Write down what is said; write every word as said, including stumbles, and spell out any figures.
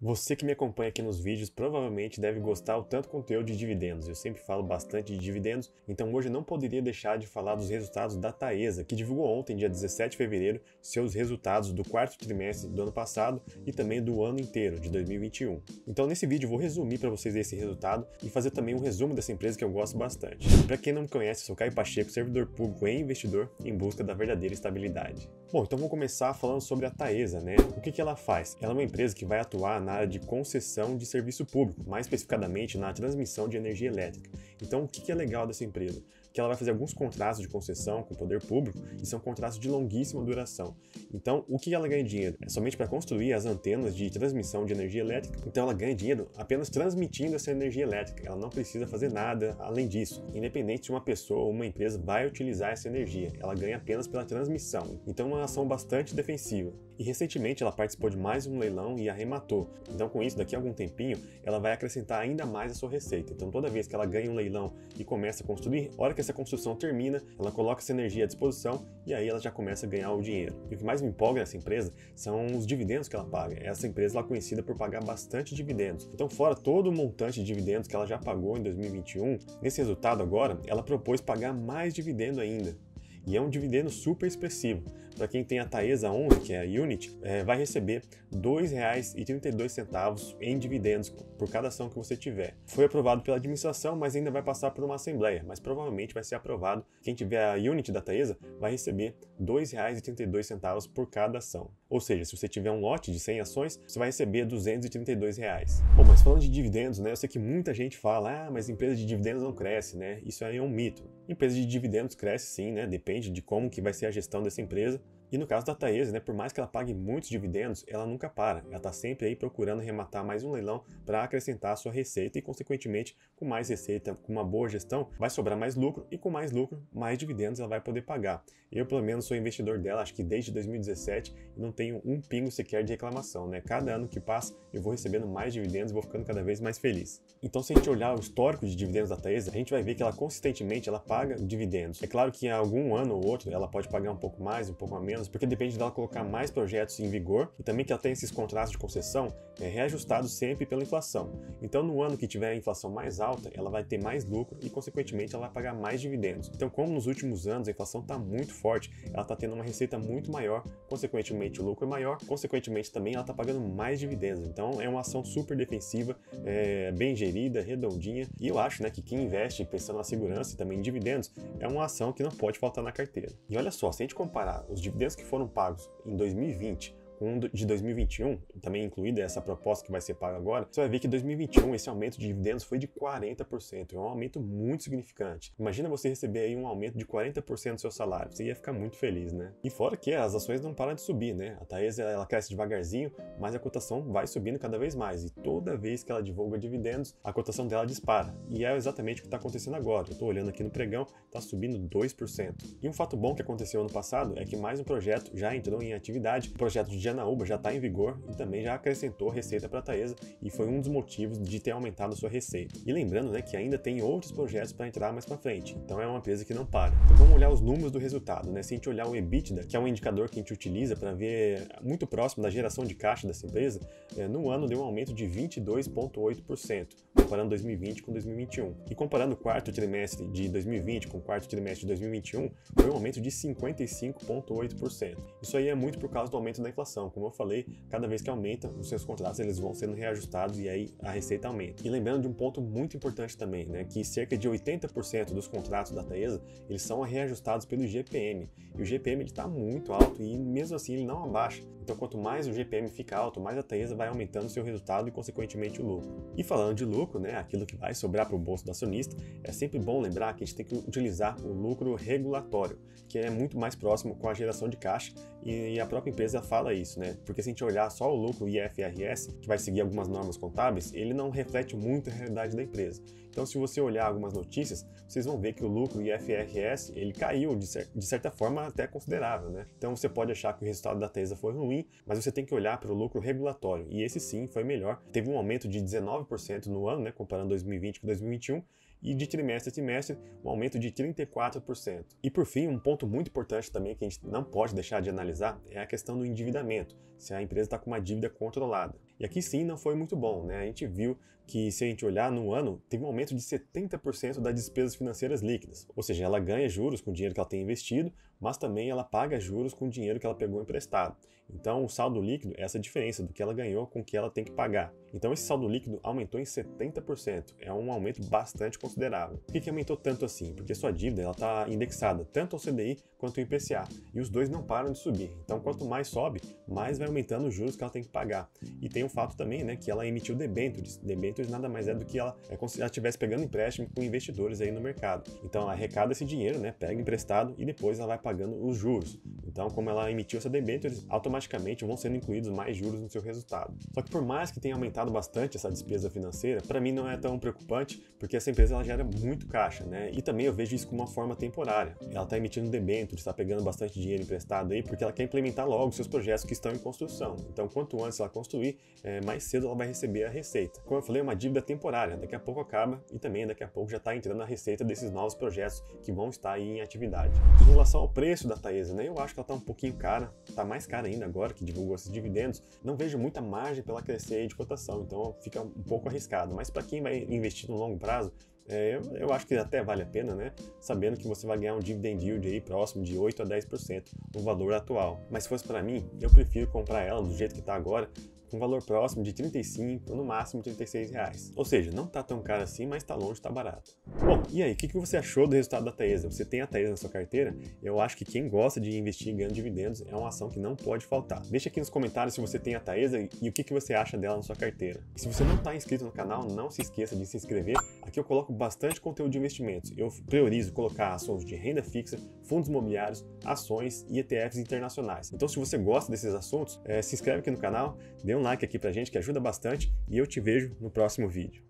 Você que me acompanha aqui nos vídeos provavelmente deve gostar o tanto conteúdo de dividendos. Eu sempre falo bastante de dividendos, então hoje não poderia deixar de falar dos resultados da Taesa, que divulgou ontem, dia dezessete de fevereiro, seus resultados do quarto trimestre do ano passado e também do ano inteiro, de dois mil e vinte e um. Então nesse vídeo eu vou resumir para vocês esse resultado e fazer também um resumo dessa empresa que eu gosto bastante. Para quem não me conhece, eu sou Caio Pacheco, servidor público e investidor em busca da verdadeira estabilidade. Bom, então vou começar falando sobre a Taesa, né? O que que ela faz? Ela é uma empresa que vai atuar na área de concessão de serviço público, mais especificadamente na transmissão de energia elétrica. Então, o que que é legal dessa empresa? Que ela vai fazer alguns contratos de concessão com o poder público e são contratos de longuíssima duração. Então, o que ela ganha dinheiro? É somente para construir as antenas de transmissão de energia elétrica. Então, ela ganha dinheiro apenas transmitindo essa energia elétrica. Ela não precisa fazer nada além disso. Independente se uma pessoa ou uma empresa vai utilizar essa energia, ela ganha apenas pela transmissão. Então, é uma ação bastante defensiva. E recentemente ela participou de mais um leilão e arrematou. Então, com isso, daqui a algum tempinho, ela vai acrescentar ainda mais a sua receita. Então, toda vez que ela ganha um leilão e começa a construir, a hora que essa construção termina, ela coloca essa energia à disposição e aí ela já começa a ganhar o dinheiro. E o que mais me empolga nessa empresa são os dividendos que ela paga. Essa empresa ela é conhecida por pagar bastante dividendos. Então, fora todo o montante de dividendos que ela já pagou em dois mil e vinte e um, nesse resultado agora, ela propôs pagar mais dividendo ainda. E é um dividendo super expressivo. Para quem tem a TAESA onze, que é a unit, é, vai receber dois reais e trinta e dois centavos em dividendos por cada ação que você tiver. Foi aprovado pela administração, mas ainda vai passar por uma assembleia, mas provavelmente vai ser aprovado. Quem tiver a unit da Taesa vai receber dois reais e trinta e dois centavos por cada ação. Ou seja, se você tiver um lote de cem ações, você vai receber duzentos e trinta e dois reais. Bom, mas falando de dividendos, né, eu sei que muita gente fala, ah, mas empresa de dividendos não cresce, né? Isso aí é um mito. Empresa de dividendos cresce sim, né? Depende de como que vai ser a gestão dessa empresa. E no caso da Taesa, né, por mais que ela pague muitos dividendos, ela nunca para. Ela está sempre aí procurando arrematar mais um leilão para acrescentar a sua receita e, consequentemente, com mais receita, com uma boa gestão, vai sobrar mais lucro e com mais lucro, mais dividendos ela vai poder pagar. Eu, pelo menos, sou investidor dela, acho que desde dois mil e dezessete e não tenho um pingo sequer de reclamação, né? Cada ano que passa eu vou recebendo mais dividendos e vou ficando cada vez mais feliz. Então, se a gente olhar o histórico de dividendos da Taesa, a gente vai ver que ela consistentemente ela paga dividendos. É claro que em algum ano ou outro ela pode pagar um pouco mais, um pouco a menos, porque depende dela colocar mais projetos em vigor e também que ela tem esses contratos de concessão é, reajustados sempre pela inflação. Então, no ano que tiver a inflação mais alta, ela vai ter mais lucro e, consequentemente, ela vai pagar mais dividendos. Então, como nos últimos anos a inflação está muito forte, ela está tendo uma receita muito maior, consequentemente o lucro é maior, consequentemente também ela está pagando mais dividendos. Então, é uma ação super defensiva, é, bem gerida, redondinha, e eu acho, né, que quem investe pensando na segurança e também em dividendos é uma ação que não pode faltar na carteira. E olha só, se a gente comparar os dividendos que foram pagos em dois mil e vinte com um de dois mil e vinte e um, também incluída essa proposta que vai ser paga agora, você vai ver que em dois mil e vinte e um esse aumento de dividendos foi de quarenta por cento, é um aumento muito significante. Imagina você receber aí um aumento de quarenta por cento do seu salário, você ia ficar muito feliz, né? E fora que as ações não param de subir, né? A Taesa ela cresce devagarzinho, mas a cotação vai subindo cada vez mais e toda vez que ela divulga dividendos, a cotação dela dispara. E é exatamente o que está acontecendo agora. Eu estou olhando aqui no pregão, está subindo dois por cento. E um fato bom que aconteceu ano passado é que mais um projeto já entrou em atividade, o projeto de Janaúba já está em vigor e também já acrescentou receita para a Taesa e foi um dos motivos de ter aumentado a sua receita. E lembrando, né, que ainda tem outros projetos para entrar mais para frente, então é uma empresa que não para. Então vamos olhar os números do resultado, né? Se a gente olhar o EBITDA, que é um indicador que a gente utiliza para ver muito próximo da geração de caixa dessa empresa, é, no ano deu um aumento de vinte e dois vírgula oito por cento, comparando dois mil e vinte com dois mil e vinte e um. E comparando o quarto trimestre de dois mil e vinte com o quarto trimestre de dois mil e vinte e um, foi um aumento de cinquenta e cinco vírgula oito por cento. Isso aí é muito por causa do aumento da inflação. Como eu falei, cada vez que aumenta, os seus contratos eles vão sendo reajustados e aí a receita aumenta. E lembrando de um ponto muito importante também, né, que cerca de oitenta por cento dos contratos da Taesa, eles são reajustados pelo I G P M. E o I G P M está muito alto e mesmo assim ele não abaixa. Então quanto mais o I G P M fica alto, mais a Taesa vai aumentando o seu resultado e consequentemente o lucro. E falando de lucro, né, aquilo que vai sobrar para o bolso do acionista, é sempre bom lembrar que a gente tem que utilizar o lucro regulatório, que é muito mais próximo com a geração de caixa e a própria empresa fala isso. Né? Porque se a gente olhar só o lucro I F R S, que vai seguir algumas normas contábeis, ele não reflete muito a realidade da empresa. Então, se você olhar algumas notícias, vocês vão ver que o lucro I F R S ele caiu de, cer de certa forma até considerável, né? Então, você pode achar que o resultado da Taesa foi ruim, mas você tem que olhar para o lucro regulatório. E esse sim foi melhor. Teve um aumento de dezenove por cento no ano, né? Comparando dois mil e vinte com dois mil e vinte e um. E de trimestre a trimestre, um aumento de trinta e quatro por cento. E por fim, um ponto muito importante também que a gente não pode deixar de analisar é a questão do endividamento, se a empresa está com uma dívida controlada. E aqui sim não foi muito bom, né? A gente viu que, se a gente olhar no ano, teve um aumento de setenta por cento das despesas financeiras líquidas. Ou seja, ela ganha juros com o dinheiro que ela tem investido, mas também ela paga juros com o dinheiro que ela pegou emprestado. Então o saldo líquido é essa diferença do que ela ganhou com o que ela tem que pagar. Então esse saldo líquido aumentou em setenta por cento, é um aumento bastante considerável. Por que que aumentou tanto assim? Porque sua dívida ela está indexada tanto ao C D I quanto ao I P C A, e os dois não param de subir. Então quanto mais sobe, mais vai aumentando os juros que ela tem que pagar. E tem o fato também, né, que ela emitiu debêntures. Debêntures nada mais é do que ela é como se ela estivesse pegando empréstimo com investidores aí no mercado. Então ela arrecada esse dinheiro, né, pega emprestado e depois ela vai pagando os juros. Então, como ela emitiu essa debêntures, automaticamente vão sendo incluídos mais juros no seu resultado. Só que por mais que tenha aumentado bastante essa despesa financeira, para mim não é tão preocupante, porque essa empresa ela gera muito caixa, né? E também eu vejo isso como uma forma temporária. Ela está emitindo debêntures, está pegando bastante dinheiro emprestado aí, porque ela quer implementar logo seus projetos que estão em construção. Então, quanto antes ela construir, é, mais cedo ela vai receber a receita. Como eu falei, é uma dívida temporária. Daqui a pouco acaba e também daqui a pouco já está entrando a receita desses novos projetos que vão estar aí em atividade. Em relação ao preço da Taesa, né? Eu acho que ela está um pouquinho cara, está mais cara ainda agora que divulgou esses dividendos. Não vejo muita margem para ela crescer aí de cotação, então fica um pouco arriscado. Mas para quem vai investir no longo prazo, É, eu, eu acho que até vale a pena, né? Sabendo que você vai ganhar um dividend yield aí próximo de oito a dez por cento o valor atual. Mas se fosse para mim, eu prefiro comprar ela do jeito que está agora, com valor próximo de trinta e cinco, no máximo trinta e seis reais. Ou seja, não está tão caro assim, mas está longe de estar barato. Bom, e aí, o que, que você achou do resultado da Taesa? Você tem a Taesa na sua carteira? Eu acho que quem gosta de investir ganhando dividendos é uma ação que não pode faltar. Deixa aqui nos comentários se você tem a Taesa e o que, que você acha dela na sua carteira. E se você não está inscrito no canal, não se esqueça de se inscrever. Aqui eu coloco bastante conteúdo de investimentos. Eu priorizo colocar ações de renda fixa, fundos imobiliários, ações e E T Fs internacionais. Então, se você gosta desses assuntos, é, se inscreve aqui no canal, dê um like aqui pra gente que ajuda bastante e eu te vejo no próximo vídeo.